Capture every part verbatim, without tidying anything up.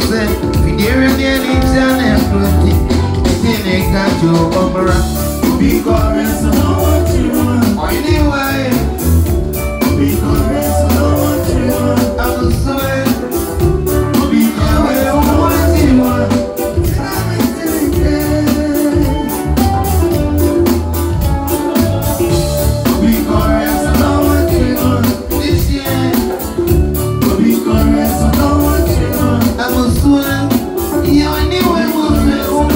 say, we dare remain each and everything. They make that your opera. Be correct, I know what you want. Why do you want? Be correct, I know what you want. I'm sorry. Be correct, I know what you want. I'm still in there. Be correct, I know what you want. This year. Be correct, I know what you want. I'm sorry. You anyway will say, you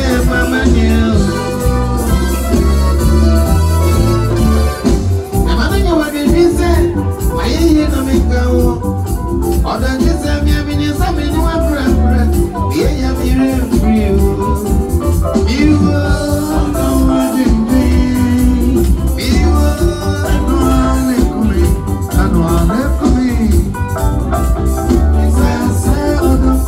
knew, mama knew. And I think what it is, why you know me go? Or that is a meaning something you are preferred. Be a mirror for you. You will know what it is. You will know what it is. And one left for me. It's a sad one.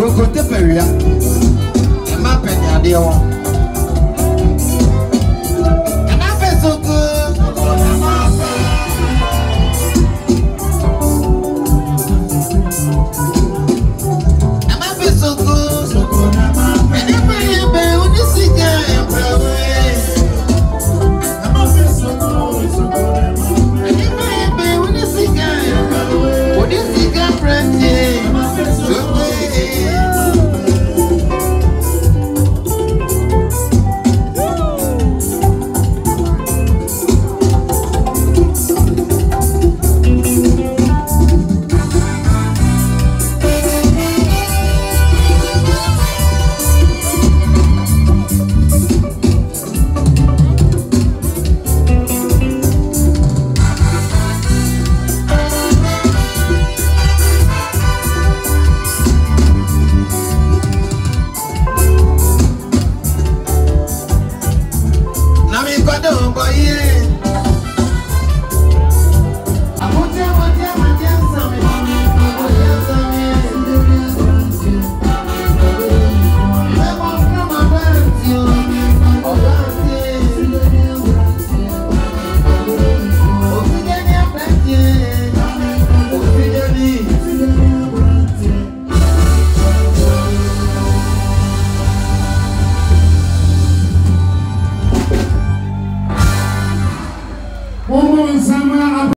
Go to the area.